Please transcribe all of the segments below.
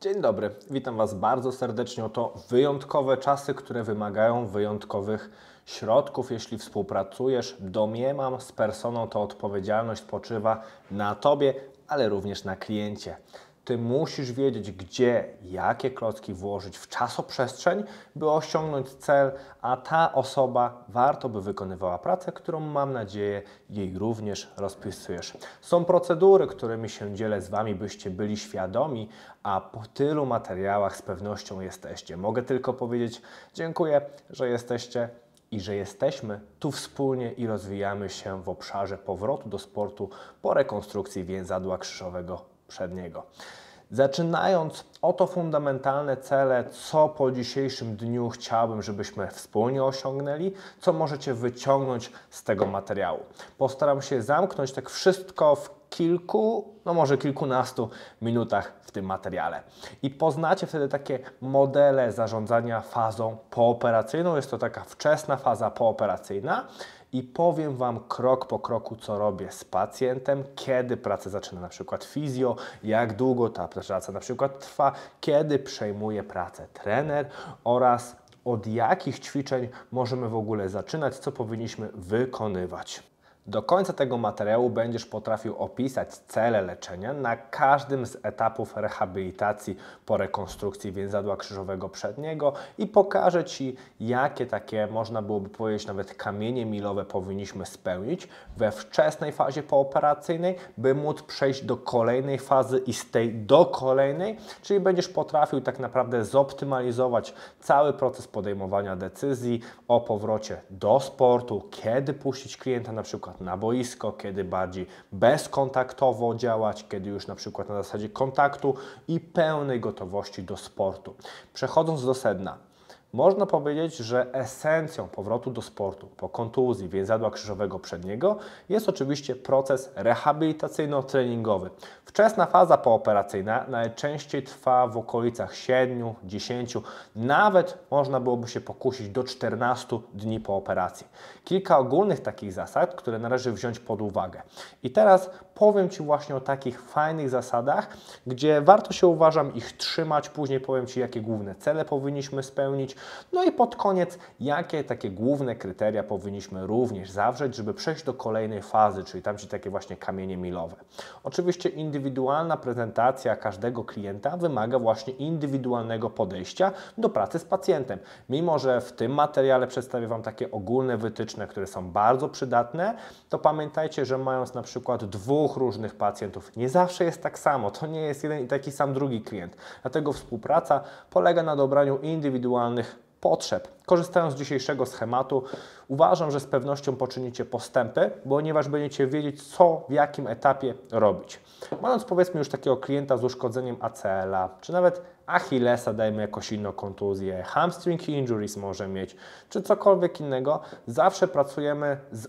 Dzień dobry, witam Was bardzo serdecznie. To wyjątkowe czasy, które wymagają wyjątkowych środków. Jeśli współpracujesz, domniemam, z personą, to odpowiedzialność spoczywa na Tobie, ale również na kliencie. Ty musisz wiedzieć, gdzie, jakie klocki włożyć w czasoprzestrzeń, by osiągnąć cel, a ta osoba warto by wykonywała pracę, którą mam nadzieję jej również rozpisujesz. Są procedury, którymi się dzielę z Wami, byście byli świadomi, a po tylu materiałach z pewnością jesteście. Mogę tylko powiedzieć dziękuję, że jesteście i że jesteśmy tu wspólnie i rozwijamy się w obszarze powrotu do sportu po rekonstrukcji więzadła krzyżowego przedniego. Zaczynając, oto fundamentalne cele, co po dzisiejszym dniu chciałbym, żebyśmy wspólnie osiągnęli, co możecie wyciągnąć z tego materiału. Postaram się zamknąć tak wszystko w kilku, no może kilkunastu minutach w tym materiale. I poznacie wtedy takie modele zarządzania fazą pooperacyjną. Jest to taka wczesna faza pooperacyjna. I powiem Wam krok po kroku, co robię z pacjentem, kiedy pracę zaczyna na przykład fizjo, jak długo ta praca na przykład trwa, kiedy przejmuje pracę trener oraz od jakich ćwiczeń możemy w ogóle zaczynać, co powinniśmy wykonywać. Do końca tego materiału będziesz potrafił opisać cele leczenia na każdym z etapów rehabilitacji po rekonstrukcji więzadła krzyżowego przedniego i pokażę Ci, jakie takie, można byłoby powiedzieć, nawet kamienie milowe powinniśmy spełnić we wczesnej fazie pooperacyjnej, by móc przejść do kolejnej fazy i z tej do kolejnej, czyli będziesz potrafił tak naprawdę zoptymalizować cały proces podejmowania decyzji o powrocie do sportu, kiedy puścić klienta na przykład na boisko, kiedy bardziej bezkontaktowo działać, kiedy już na przykład na zasadzie kontaktu i pełnej gotowości do sportu. Przechodząc do sedna, można powiedzieć, że esencją powrotu do sportu po kontuzji więzadła krzyżowego przedniego jest oczywiście proces rehabilitacyjno-treningowy. Wczesna faza pooperacyjna najczęściej trwa w okolicach 7, 10, nawet można byłoby się pokusić do 14 dni po operacji. Kilka ogólnych takich zasad, które należy wziąć pod uwagę. I teraz powiem Ci właśnie o takich fajnych zasadach, gdzie warto się, uważam, ich trzymać. Później powiem Ci, jakie główne cele powinniśmy spełnić. No i pod koniec, jakie takie główne kryteria powinniśmy również zawrzeć, żeby przejść do kolejnej fazy, czyli tam ci takie właśnie kamienie milowe. Oczywiście indywidualna prezentacja każdego klienta wymaga właśnie indywidualnego podejścia do pracy z pacjentem. Mimo że w tym materiale przedstawię Wam takie ogólne wytyczne, które są bardzo przydatne, to pamiętajcie, że mając na przykład dwóch różnych pacjentów, nie zawsze jest tak samo. To nie jest jeden i taki sam drugi klient. Dlatego współpraca polega na dobraniu indywidualnych potrzeb. Korzystając z dzisiejszego schematu, uważam, że z pewnością poczynicie postępy, ponieważ będziecie wiedzieć, co w jakim etapie robić. Mając powiedzmy już takiego klienta z uszkodzeniem ACL-a, czy nawet Achillesa, dajmy jakąś inną kontuzję, hamstring injuries może mieć, czy cokolwiek innego, zawsze pracujemy z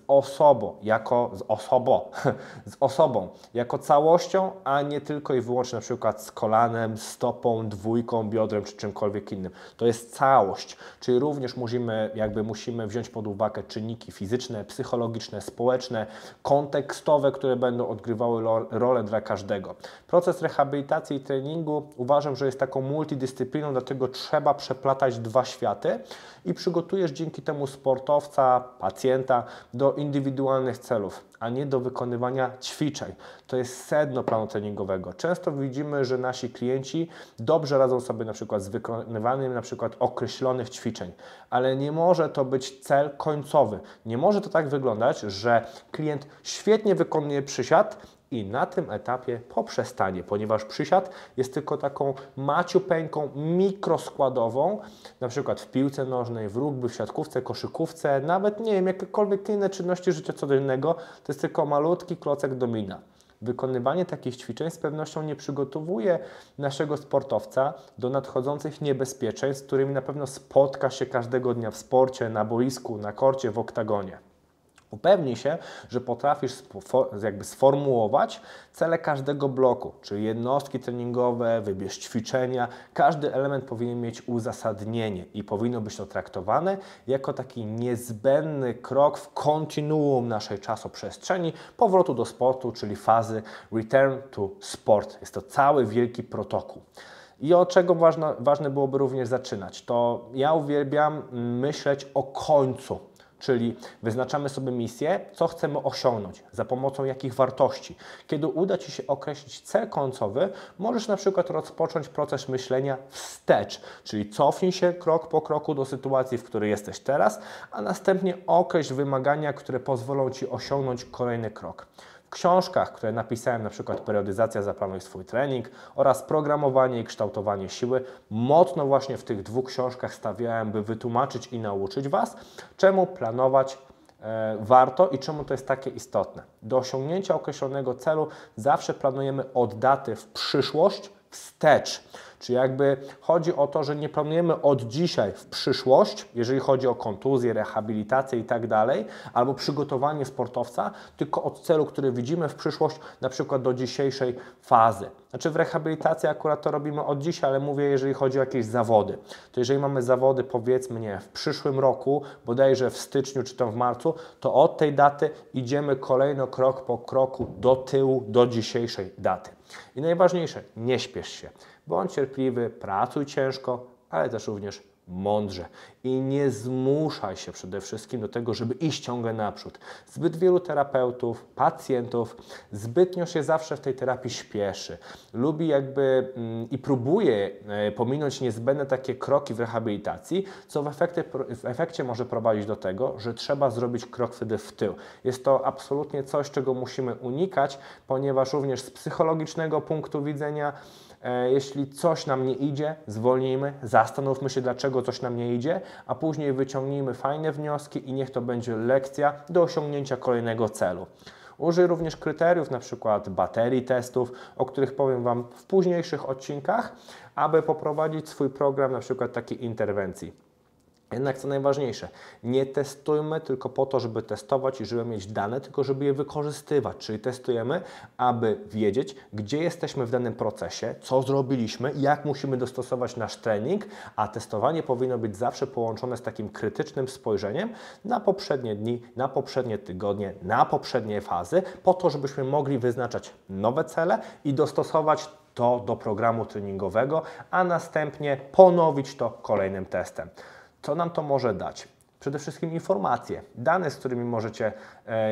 osobą, jako całością, a nie tylko i wyłącznie na przykład z kolanem, stopą, dwójką, biodrem, czy czymkolwiek innym. To jest całość, czyli również musimy wziąć pod uwagę czynniki fizyczne, psychologiczne, społeczne, kontekstowe, które będą odgrywały rolę dla każdego. Proces rehabilitacji i treningu uważam, że jest taką multidyscypliną, dlatego trzeba przeplatać dwa światy i przygotujesz dzięki temu sportowca, pacjenta do indywidualnych celów, a nie do wykonywania ćwiczeń. To jest sedno planu treningowego. Często widzimy, że nasi klienci dobrze radzą sobie na przykład z wykonywaniem na przykład określonych ćwiczeń, ale nie może to być cel końcowy. Nie może to tak wyglądać, że klient świetnie wykonuje przysiad, i na tym etapie poprzestanie, ponieważ przysiad jest tylko taką maciupeńką mikroskładową, na przykład w piłce nożnej, w rugby, w siatkówce, koszykówce, nawet nie wiem, jakiekolwiek inne czynności życia codziennego, to jest tylko malutki klocek domina. Wykonywanie takich ćwiczeń z pewnością nie przygotowuje naszego sportowca do nadchodzących niebezpieczeństw, z którymi na pewno spotka się każdego dnia w sporcie, na boisku, na korcie, w oktagonie. Upewnij się, że potrafisz sformułować cele każdego bloku, czyli jednostki treningowe, wybierz ćwiczenia. Każdy element powinien mieć uzasadnienie i powinno być to traktowane jako taki niezbędny krok w kontinuum naszej czasoprzestrzeni powrotu do sportu, czyli fazy return to sport. Jest to cały wielki protokół. I od czego ważne byłoby również zaczynać, to ja uwielbiam myśleć o końcu, czyli wyznaczamy sobie misję, co chcemy osiągnąć, za pomocą jakich wartości. Kiedy uda Ci się określić cel końcowy, możesz na przykład rozpocząć proces myślenia wstecz, czyli cofnij się krok po kroku do sytuacji, w której jesteś teraz, a następnie określ wymagania, które pozwolą Ci osiągnąć kolejny krok. W książkach, które napisałem, na przykład Periodyzacja Zaplanuj swój trening oraz Programowanie i kształtowanie siły, mocno właśnie w tych dwóch książkach stawiałem, by wytłumaczyć i nauczyć Was, czemu planować warto i czemu to jest takie istotne. Do osiągnięcia określonego celu zawsze planujemy od daty w przyszłość wstecz. Czy jakby chodzi o to, że nie planujemy od dzisiaj w przyszłość, jeżeli chodzi o kontuzję, rehabilitację i tak dalej, albo przygotowanie sportowca, tylko od celu, który widzimy w przyszłość, na przykład do dzisiejszej fazy. Znaczy w rehabilitacji akurat to robimy od dzisiaj, ale mówię, jeżeli chodzi o jakieś zawody. To jeżeli mamy zawody, powiedzmy, nie, w przyszłym roku, bodajże w styczniu czy tam w marcu, to od tej daty idziemy kolejno krok po kroku do tyłu, do dzisiejszej daty. I najważniejsze, nie śpiesz się. Bądź cierpliwy, pracuj ciężko, ale też również mądrze. I nie zmuszaj się przede wszystkim do tego, żeby iść ciągle naprzód. Zbyt wielu terapeutów, pacjentów zbytnio się zawsze w tej terapii śpieszy. Lubi jakby i próbuje pominąć niezbędne takie kroki w rehabilitacji, co w efekcie może prowadzić do tego, że trzeba zrobić krok wtedy w tył. Jest to absolutnie coś, czego musimy unikać, ponieważ również z psychologicznego punktu widzenia, jeśli coś nam nie idzie, zwolnijmy, zastanówmy się, dlaczego coś nam nie idzie, a później wyciągnijmy fajne wnioski i niech to będzie lekcja do osiągnięcia kolejnego celu. Użyj również kryteriów, na przykład baterii testów, o których powiem Wam w późniejszych odcinkach, aby poprowadzić swój program na przykład takiej interwencji. Jednak co najważniejsze, nie testujmy tylko po to, żeby testować i żeby mieć dane, tylko żeby je wykorzystywać. Czyli testujemy, aby wiedzieć, gdzie jesteśmy w danym procesie, co zrobiliśmy, jak musimy dostosować nasz trening, a testowanie powinno być zawsze połączone z takim krytycznym spojrzeniem na poprzednie dni, na poprzednie tygodnie, na poprzednie fazy, po to, żebyśmy mogli wyznaczać nowe cele i dostosować to do programu treningowego, a następnie ponowić to kolejnym testem. Co nam to może dać? Przede wszystkim informacje, dane, z którymi możecie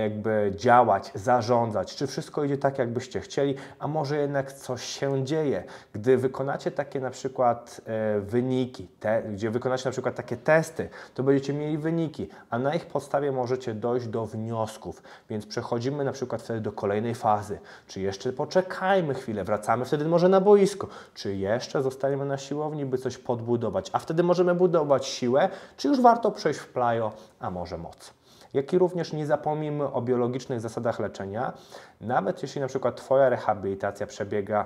jakby działać, zarządzać, czy wszystko idzie tak, jakbyście chcieli, a może jednak coś się dzieje. Gdy wykonacie takie na przykład wyniki, gdzie wykonacie na przykład takie testy, to będziecie mieli wyniki, a na ich podstawie możecie dojść do wniosków, więc przechodzimy na przykład wtedy do kolejnej fazy, czy jeszcze poczekajmy chwilę, wracamy wtedy może na boisko, czy jeszcze zostaniemy na siłowni, by coś podbudować, a wtedy możemy budować siłę, czy już warto przejść w playo, a może moc. Jak i również nie zapomnijmy o biologicznych zasadach leczenia, nawet jeśli na przykład Twoja rehabilitacja przebiega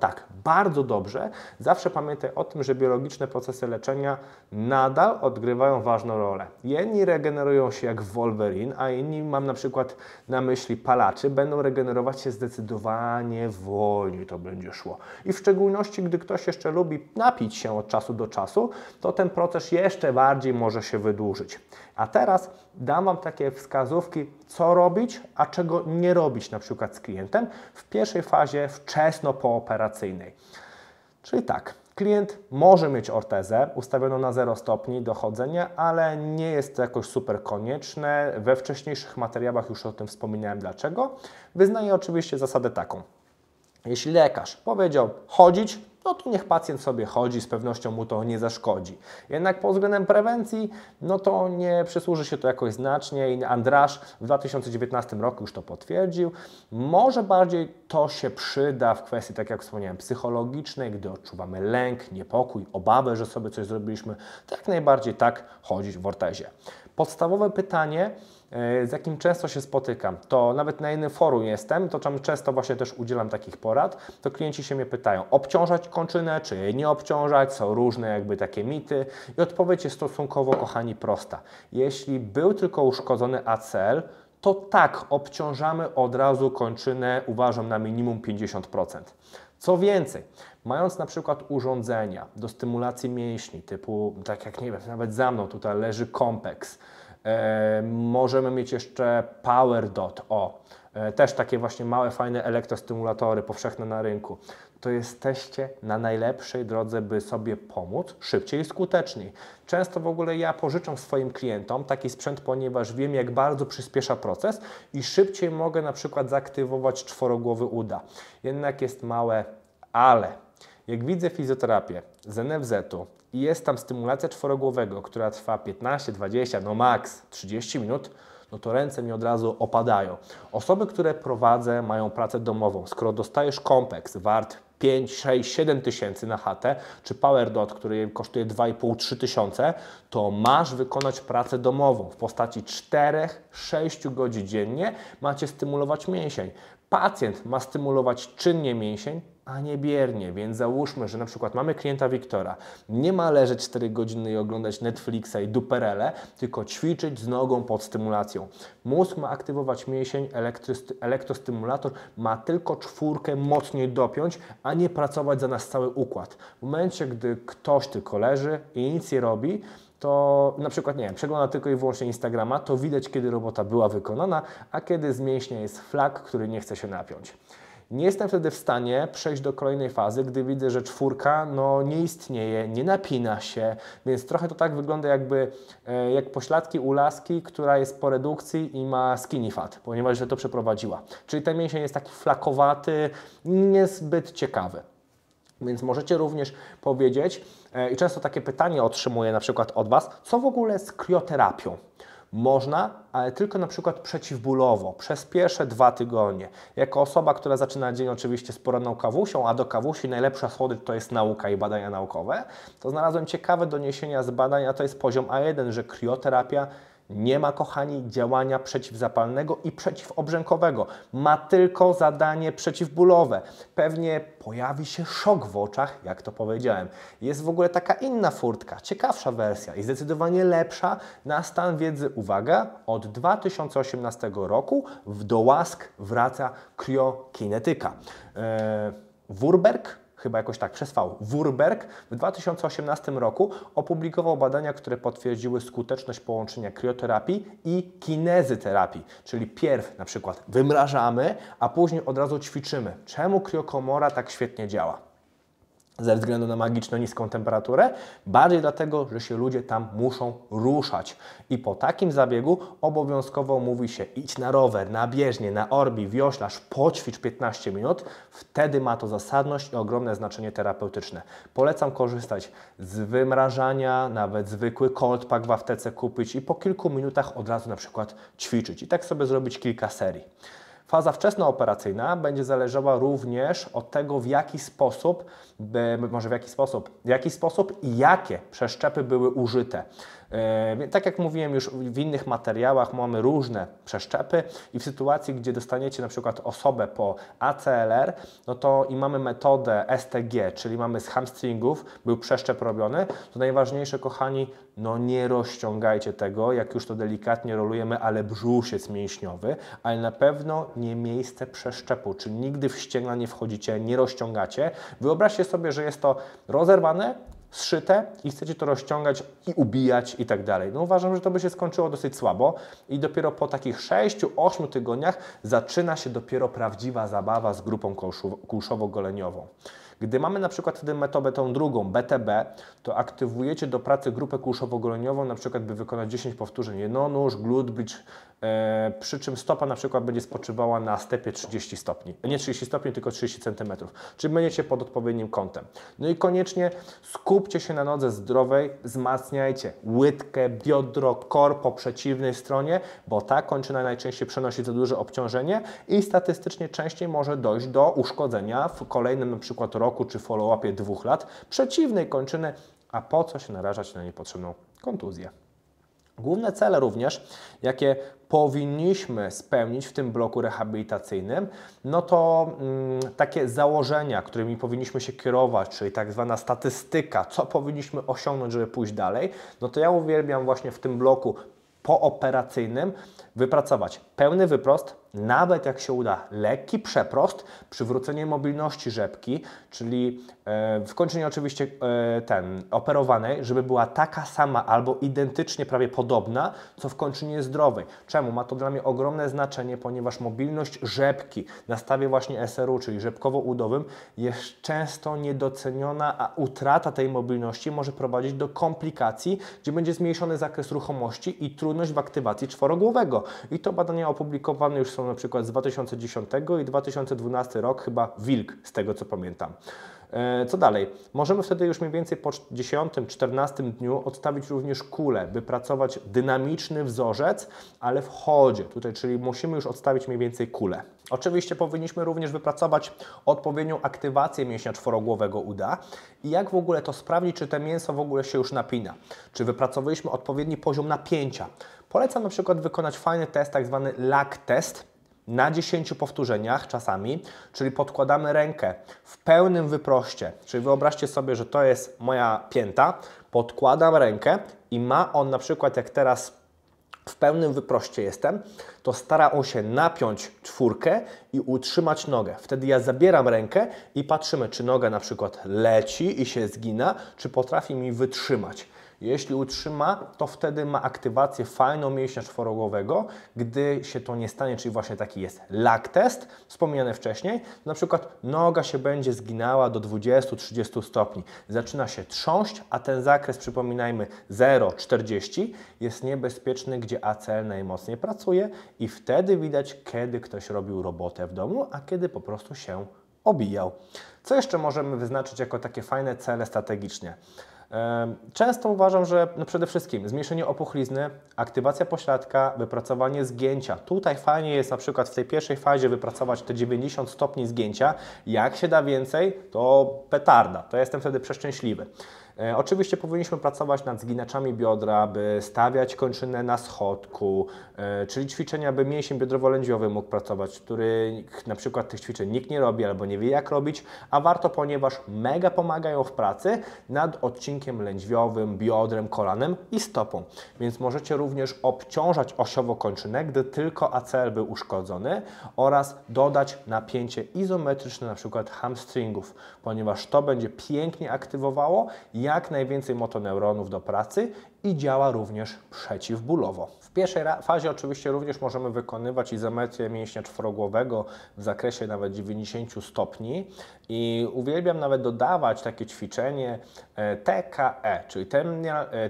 tak bardzo dobrze, zawsze pamiętaj o tym, że biologiczne procesy leczenia nadal odgrywają ważną rolę. Jedni regenerują się jak Wolverine, a inni, mam na przykład na myśli palaczy, będą regenerować się zdecydowanie wolniej, to będzie szło. I w szczególności, gdy ktoś jeszcze lubi napić się od czasu do czasu, to ten proces jeszcze bardziej może się wydłużyć. A teraz dam Wam takie wskazówki, co robić, a czego nie robić na przykład z klientem w pierwszej fazie wczesno-pooperacyjnej. Czyli tak, klient może mieć ortezę ustawioną na 0 stopni do chodzenia, ale nie jest to jakoś super konieczne. We wcześniejszych materiałach już o tym wspominałem dlaczego. Wyznaję oczywiście zasadę taką. Jeśli lekarz powiedział chodzić, no to niech pacjent sobie chodzi, z pewnością mu to nie zaszkodzi. Jednak pod względem prewencji, no to nie przysłuży się to jakoś znacznie i Andrasz w 2019 roku już to potwierdził. Może bardziej to się przyda w kwestii, tak jak wspomniałem, psychologicznej, gdy odczuwamy lęk, niepokój, obawę, że sobie coś zrobiliśmy. Tak najbardziej tak chodzić w ortezie. Podstawowe pytanie, z jakim często się spotykam, to nawet na innym forum jestem, to tam często właśnie też udzielam takich porad, to klienci się mnie pytają, obciążać kończynę, czy jej nie obciążać, są różne jakby takie mity i odpowiedź jest stosunkowo, kochani, prosta. Jeśli był tylko uszkodzony ACL, to tak, obciążamy od razu kończynę, uważam, na minimum 50%. Co więcej, mając na przykład urządzenia do stymulacji mięśni, typu, tak jak nie wiem, nawet za mną tutaj leży Compex, możemy mieć jeszcze PowerDot, też takie właśnie małe, fajne elektrostymulatory powszechne na rynku. to jesteście na najlepszej drodze, by sobie pomóc szybciej i skuteczniej. Często w ogóle ja pożyczam swoim klientom taki sprzęt, ponieważ wiem, jak bardzo przyspiesza proces i szybciej mogę na przykład zaktywować czworogłowy uda. Jednak jest małe ale. Jak widzę fizjoterapię z NFZ-u i jest tam stymulacja czworogłowego, która trwa 15, 20, no maks 30 minut, no to ręce mi od razu opadają. Osoby, które prowadzę, mają pracę domową. Skoro dostajesz Compex wart 5, 6, 7 tysięcy na chatę, czy PowerDot, który kosztuje 2,5-3 tysiące, to masz wykonać pracę domową w postaci 4-6 godzin dziennie. Macie stymulować mięsień. Pacjent ma stymulować czynnie mięsień, a nie biernie, więc załóżmy, że na przykład mamy klienta Wiktora. Nie ma leżeć 4 godziny i oglądać Netflixa i duperele, tylko ćwiczyć z nogą pod stymulacją. Mózg ma aktywować mięsień, elektrostymulator ma tylko czwórkę mocniej dopiąć, a nie pracować za nas cały układ. W momencie, gdy ktoś tylko leży i nic nie robi, to na przykład, nie wiem, przegląda tylko i wyłącznie Instagrama, to widać, kiedy robota była wykonana, a kiedy z mięśnia jest flak, który nie chce się napiąć. Nie jestem wtedy w stanie przejść do kolejnej fazy, gdy widzę, że czwórka no, nie istnieje, nie napina się, więc trochę to tak wygląda jakby jak pośladki u laski, która jest po redukcji i ma skinny fat, ponieważ źle to przeprowadziła. Czyli ten mięsień jest taki flakowaty, niezbyt ciekawy. Więc możecie również powiedzieć, i często takie pytanie otrzymuję na przykład od Was, co w ogóle z krioterapią? Można, ale tylko na przykład przeciwbólowo, przez pierwsze 2 tygodnie. Jako osoba, która zaczyna dzień oczywiście z poranną kawusią, a do kawusi najlepsza słodycz to jest nauka i badania naukowe, to znalazłem ciekawe doniesienia z badań, a to jest poziom A1, że krioterapia nie ma, kochani, działania przeciwzapalnego i przeciwobrzękowego. Ma tylko zadanie przeciwbólowe. Pewnie pojawi się szok w oczach, jak to powiedziałem. Jest w ogóle taka inna furtka, ciekawsza wersja i zdecydowanie lepsza na stan wiedzy. Uwaga, od 2018 roku do łask wraca kriokinetyka. Wurberg, chyba jakoś tak przez V. Wurberg w 2018 roku opublikował badania, które potwierdziły skuteczność połączenia krioterapii i kinezyterapii, czyli pierw na przykład wymrażamy, a później od razu ćwiczymy. Czemu kriokomora tak świetnie działa? Ze względu na magiczną niską temperaturę? Bardziej dlatego, że się ludzie tam muszą ruszać. I po takim zabiegu obowiązkowo mówi się idź na rower, na bieżnię, na orbi, wioślarz, poćwicz 15 minut. Wtedy ma to zasadność i ogromne znaczenie terapeutyczne. Polecam korzystać z wymrażania, nawet zwykły cold pack w aptece kupić i po kilku minutach od razu na przykład ćwiczyć. I tak sobie zrobić kilka serii. Faza wczesnooperacyjna będzie zależała również od tego, w jaki sposób i jakie przeszczepy były użyte. Tak jak mówiłem już w innych materiałach, mamy różne przeszczepy i w sytuacji, gdzie dostaniecie na przykład osobę po ACLR, no to i mamy metodę STG, czyli mamy z hamstringów, był przeszczep robiony, to najważniejsze, kochani, no nie rozciągajcie tego, jak już to delikatnie rolujemy, ale brzusiec mięśniowy, ale na pewno nie miejsce przeszczepu, czyli nigdy w ścięgna nie wchodzicie, nie rozciągacie. Wyobraźcie sobie, że jest to rozerwane, zszyte i chcecie to rozciągać i ubijać i tak dalej. No uważam, że to by się skończyło dosyć słabo i dopiero po takich 6-8 tygodniach zaczyna się dopiero prawdziwa zabawa z grupą kłuszowo-goleniową. Gdy mamy na przykład wtedy metodę tą drugą, BTB, to aktywujecie do pracy grupę kłuszowo-goleniową, na przykład by wykonać 10 powtórzeń jednonóż, glut, bridge, przy czym stopa na przykład będzie spoczywała na stepie 30 stopni. Nie 30 stopni, tylko 30 cm. Czyli będziecie pod odpowiednim kątem. No i koniecznie skupcie się na nodze zdrowej, wzmacniajcie łydkę, biodro, kor po przeciwnej stronie, bo ta kończyna najczęściej przenosi za duże obciążenie i statystycznie częściej może dojść do uszkodzenia w kolejnym na przykład roku czy follow-upie 2 lat przeciwnej kończyny, a po co się narażać na niepotrzebną kontuzję. Główne cele również, jakie powinniśmy spełnić w tym bloku rehabilitacyjnym, no to takie założenia, którymi powinniśmy się kierować, czyli tak zwana statystyka, co powinniśmy osiągnąć, żeby pójść dalej, no to ja uwielbiam właśnie w tym bloku pooperacyjnym wypracować pełny wyprost, nawet jak się uda lekki przeprost, przywrócenie mobilności rzepki, czyli w kończynie oczywiście operowanej, żeby była taka sama albo identycznie prawie podobna, co w kończynie zdrowej. Czemu? Ma to dla mnie ogromne znaczenie, ponieważ mobilność rzepki na stawie właśnie SRU, czyli rzepkowo-udowym, jest często niedoceniona, a utrata tej mobilności może prowadzić do komplikacji, gdzie będzie zmniejszony zakres ruchomości i trudność w aktywacji czworogłowego. I to badania opublikowane już są na przykład z 2010 i 2012 rok, chyba Wilk, z tego co pamiętam. Co dalej? Możemy wtedy już mniej więcej po 10-14 dniu odstawić również kulę, by pracować dynamiczny wzorzec, ale w chodzie tutaj, czyli musimy już odstawić mniej więcej kulę. Oczywiście powinniśmy również wypracować odpowiednią aktywację mięśnia czworogłowego uda i jak w ogóle to sprawdzić, czy te mięso w ogóle się już napina, czy wypracowaliśmy odpowiedni poziom napięcia. Polecam na przykład wykonać fajny test, tak zwany lag test, na 10 powtórzeniach czasami, czyli podkładamy rękę w pełnym wyproście, czyli wyobraźcie sobie, że to jest moja pięta, podkładam rękę i ma on na przykład, jak teraz w pełnym wyproście jestem, to stara on się napiąć czwórkę i utrzymać nogę. Wtedy ja zabieram rękę i patrzymy, czy noga na przykład leci i się zgina, czy potrafi mi wytrzymać. Jeśli utrzyma, to wtedy ma aktywację fajną mięśnia czworogłowego. Gdy się to nie stanie, czyli właśnie taki jest lag test, wspomniany wcześniej, na przykład noga się będzie zginała do 20-30 stopni. Zaczyna się trząść, a ten zakres, przypominajmy, 0,40 jest niebezpieczny, gdzie ACL najmocniej pracuje i wtedy widać, kiedy ktoś robił robotę w domu, a kiedy po prostu się obijał. Co jeszcze możemy wyznaczyć jako takie fajne cele strategicznie? Często uważam, że przede wszystkim zmniejszenie opuchlizny, aktywacja pośladka, wypracowanie zgięcia. Tutaj fajnie jest na przykład w tej pierwszej fazie wypracować te 90 stopni zgięcia. Jak się da więcej, to petarda, to jestem wtedy przeszczęśliwy. Oczywiście powinniśmy pracować nad zginaczami biodra, by stawiać kończynę na schodku, czyli ćwiczenia, by mięsień biodrowo-lędźwiowy mógł pracować, który na przykład tych ćwiczeń nikt nie robi albo nie wie jak robić, a warto, ponieważ mega pomagają w pracy nad odcinkiem lędźwiowym, biodrem, kolanem i stopą. Więc możecie również obciążać osiowo kończynę, gdy tylko ACL był uszkodzony oraz dodać napięcie izometryczne na przykład hamstringów, ponieważ to będzie pięknie aktywowało jak najwięcej motoneuronów do pracy i działa również przeciwbólowo. W pierwszej fazie oczywiście również możemy wykonywać izometrię mięśnia czworogłowego w zakresie nawet 90 stopni i uwielbiam nawet dodawać takie ćwiczenie TKE, czyli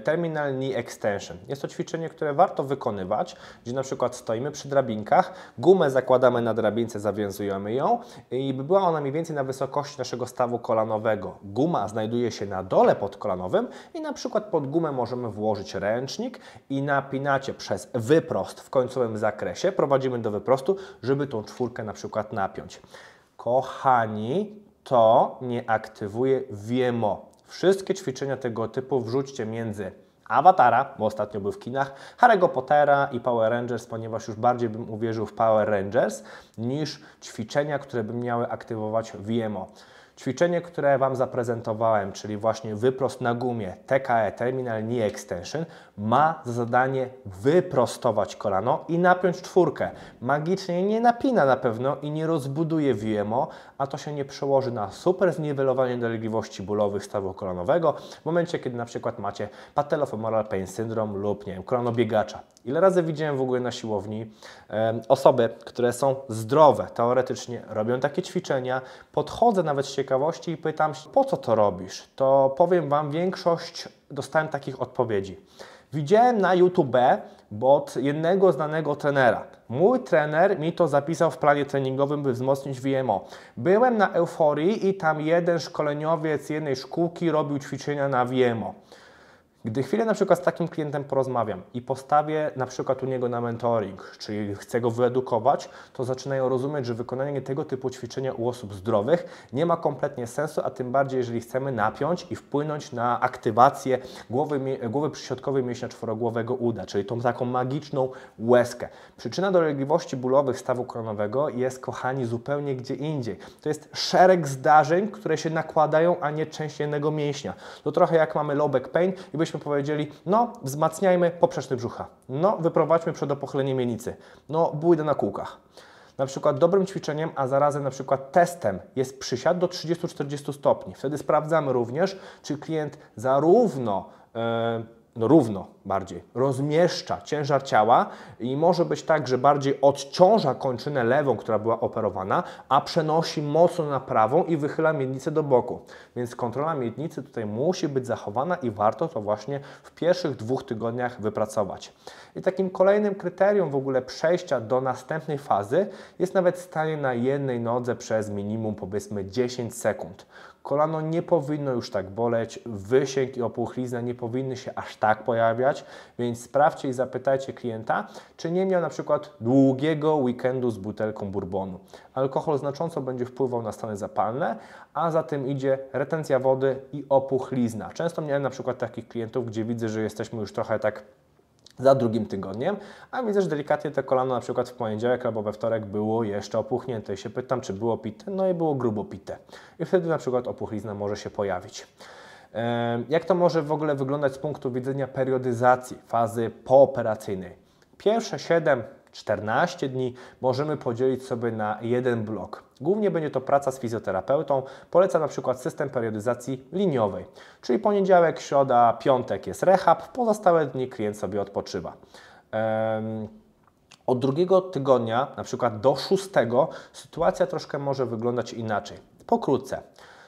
Terminal Knee Extension. Jest to ćwiczenie, które warto wykonywać, gdzie na przykład stoimy przy drabinkach, gumę zakładamy na drabince, zawiązujemy ją i by była ona mniej więcej na wysokości naszego stawu kolanowego. Guma znajduje się na dole podkolanowym i na przykład pod gumę możemy włożyć ręcznik i napinacie przez wyprost w końcowym zakresie, prowadzimy do wyprostu, żeby tą czwórkę na przykład napiąć. Kochani, to nie aktywuje VMO. Wszystkie ćwiczenia tego typu wrzućcie między Awatara, bo ostatnio był w kinach, Harry'ego Pottera i Power Rangers, ponieważ już bardziej bym uwierzył w Power Rangers niż ćwiczenia, które by miały aktywować VMO. Ćwiczenie, które Wam zaprezentowałem, czyli właśnie wyprost na gumie TKE, Terminal Knee Extension, ma za zadanie wyprostować kolano i napiąć czwórkę. Magicznie nie napina na pewno i nie rozbuduje VMO, a to się nie przełoży na super zniwelowanie dolegliwości bólowych stawu kolanowego w momencie, kiedy na przykład macie patellofemoral pain syndrome lub, nie wiem, kolanobiegacza. Ile razy widziałem w ogóle na siłowni osoby, które są zdrowe, teoretycznie robią takie ćwiczenia, podchodzę nawet z ciekawości i pytam, po co to robisz? To powiem Wam, większość dostałem takich odpowiedzi. Widziałem na YouTube od jednego znanego trenera. Mój trener mi to zapisał w planie treningowym, by wzmocnić VMO. Byłem na euforii i tam jeden szkoleniowiec jednej szkółki robił ćwiczenia na VMO. Gdy chwilę na przykład z takim klientem porozmawiam i postawię na przykład u niego na mentoring, czyli chcę go wyedukować, to zaczynają rozumieć, że wykonanie tego typu ćwiczenia u osób zdrowych nie ma kompletnie sensu, a tym bardziej, jeżeli chcemy napiąć i wpłynąć na aktywację głowy przyśrodkowej mięśnia czworogłowego uda, czyli tą taką magiczną łezkę. Przyczyna dolegliwości bólowych stawu kolanowego jest, kochani, zupełnie gdzie indziej. To jest szereg zdarzeń, które się nakładają, a nie część jednego mięśnia. To trochę jak mamy low back pain i byśmy powiedzieli, no wzmacniajmy poprzeczny brzucha, no wyprowadźmy przedopochylenie mienicy, no bójdę na kółkach. Na przykład dobrym ćwiczeniem, a zarazem na przykład testem jest przysiad do 30-40 stopni. Wtedy sprawdzamy również, czy klient zarówno rozmieszcza ciężar ciała i może być tak, że bardziej odciąża kończynę lewą, która była operowana, a przenosi mocno na prawą i wychyla miednicę do boku. Więc kontrola miednicy tutaj musi być zachowana i warto to właśnie w pierwszych 2 tygodniach wypracować. I takim kolejnym kryterium w ogóle przejścia do następnej fazy jest nawet stanie na jednej nodze przez minimum powiedzmy 10 sekund. Kolano nie powinno już tak boleć, wysięg i opuchlizna nie powinny się aż tak pojawiać, więc sprawdźcie i zapytajcie klienta, czy nie miał na przykład długiego weekendu z butelką bourbonu. Alkohol znacząco będzie wpływał na stany zapalne, a za tym idzie retencja wody i opuchlizna. Często miałem na przykład takich klientów, gdzie widzę, że jesteśmy już trochę tak za drugim tygodniem, a widzę, że delikatnie to kolano na przykład w poniedziałek albo we wtorek było jeszcze opuchnięte i się pytam, czy było pite, no i było grubo pite. I wtedy na przykład opuchlizna może się pojawić. Jak to może w ogóle wyglądać z punktu widzenia periodyzacji fazy pooperacyjnej? Pierwsze 7-14 dni możemy podzielić sobie na jeden blok. Głównie będzie to praca z fizjoterapeutą. Polecam na przykład system periodyzacji liniowej, czyli poniedziałek, środa, piątek jest rehab, pozostałe dni klient sobie odpoczywa. Od 2. tygodnia, na przykład do 6, sytuacja troszkę może wyglądać inaczej. Pokrótce.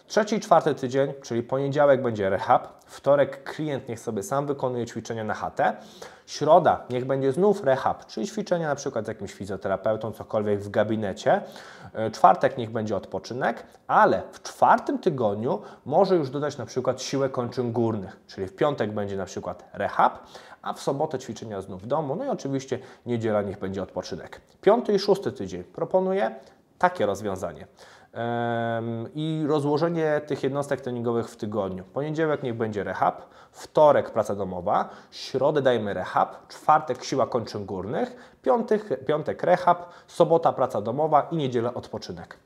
3. i 4. tydzień, czyli poniedziałek będzie rehab, wtorek klient niech sobie sam wykonuje ćwiczenia na chatę, środa niech będzie znów rehab, czyli ćwiczenia na przykład z jakimś fizjoterapeutą, cokolwiek w gabinecie, czwartek niech będzie odpoczynek, ale w 4. tygodniu może już dodać na przykład siłę kończyn górnych, czyli w piątek będzie na przykład rehab, a w sobotę ćwiczenia znów w domu, no i oczywiście niedziela niech będzie odpoczynek. 5. i 6. tydzień proponuję takie rozwiązanie i rozłożenie tych jednostek treningowych w tygodniu. Poniedziałek niech będzie rehab, wtorek praca domowa, środę dajmy rehab, czwartek siła kończyn górnych, piątek rehab, sobota praca domowa i niedziela odpoczynek.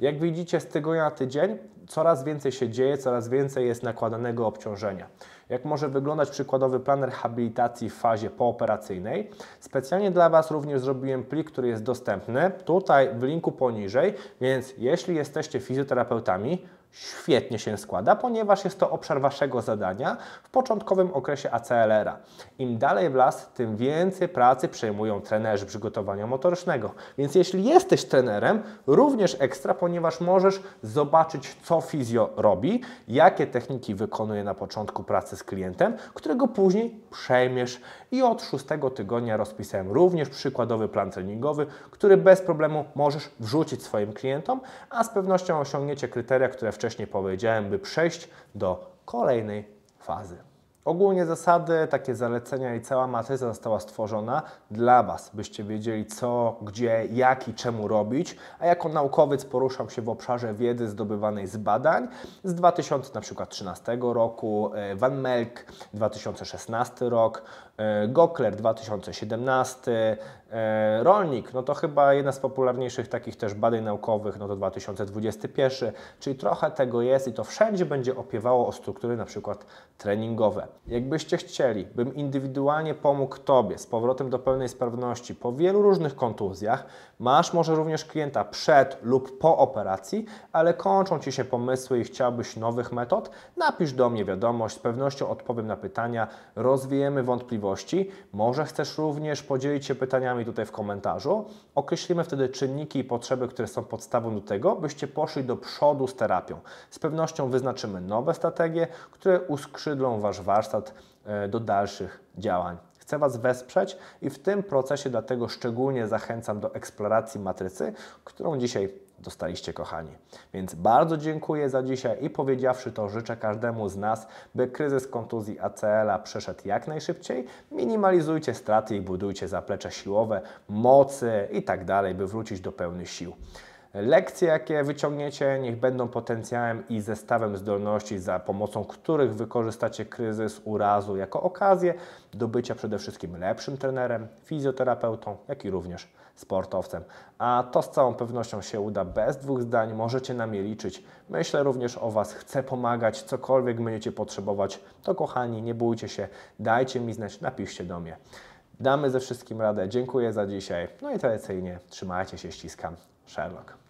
Jak widzicie, z tygodnia na tydzień coraz więcej się dzieje, coraz więcej jest nakładanego obciążenia. Jak może wyglądać przykładowy plan rehabilitacji w fazie pooperacyjnej? Specjalnie dla Was również zrobiłem plik, który jest dostępny tutaj w linku poniżej, więc jeśli jesteście fizjoterapeutami, świetnie się składa, ponieważ jest to obszar Waszego zadania w początkowym okresie ACLR-a. Im dalej w las, tym więcej pracy przejmują trenerzy przygotowania motorycznego. Więc jeśli jesteś trenerem, również ekstra, ponieważ możesz zobaczyć, co fizjo robi, jakie techniki wykonuje na początku pracy z klientem, którego później przejmiesz. I od 6. tygodnia rozpisałem również przykładowy plan treningowy, który bez problemu możesz wrzucić swoim klientom, a z pewnością osiągniecie kryteria, które wcześniej powiedziałem, by przejść do kolejnej fazy. Ogólnie zasady, takie zalecenia i cała matryca została stworzona dla Was, byście wiedzieli co, gdzie, jak i czemu robić, a jako naukowiec poruszam się w obszarze wiedzy zdobywanej z badań z 2013 roku, Van Melk 2016 rok, Gokler 2017, Rolnik, no to chyba jedna z popularniejszych takich też badań naukowych, no to 2021, czyli trochę tego jest i to wszędzie będzie opiewało o struktury na przykład treningowe. Jakbyście chcieli, bym indywidualnie pomógł Tobie z powrotem do pełnej sprawności po wielu różnych kontuzjach, masz może również klienta przed lub po operacji, ale kończą Ci się pomysły i chciałbyś nowych metod, napisz do mnie wiadomość, z pewnością odpowiem na pytania, rozwiejemy wątpliwości, może chcesz również podzielić się pytaniami tutaj w komentarzu. Określimy wtedy czynniki i potrzeby, które są podstawą do tego, byście poszli do przodu z terapią. Z pewnością wyznaczymy nowe strategie, które uskrzydlą Wasz warsztat do dalszych działań. Chcę Was wesprzeć i w tym procesie dlatego szczególnie zachęcam do eksploracji matrycy, którą dzisiaj dostaliście, kochani. Więc bardzo dziękuję za dzisiaj i powiedziawszy to, życzę każdemu z nas, by kryzys kontuzji ACL-a przeszedł jak najszybciej. Minimalizujcie straty i budujcie zaplecze siłowe, mocy i tak dalej, by wrócić do pełnych sił. Lekcje, jakie wyciągniecie, niech będą potencjałem i zestawem zdolności, za pomocą których wykorzystacie kryzys urazu jako okazję do bycia przede wszystkim lepszym trenerem, fizjoterapeutą, jak i również sportowcem. A to z całą pewnością się uda bez dwóch zdań, możecie na mnie liczyć. Myślę również o Was, chcę pomagać, cokolwiek będziecie potrzebować, to kochani, nie bójcie się, dajcie mi znać, napiszcie do mnie. Damy ze wszystkim radę. Dziękuję za dzisiaj. No i tradycyjnie trzymajcie się, ściskam. Sherlock.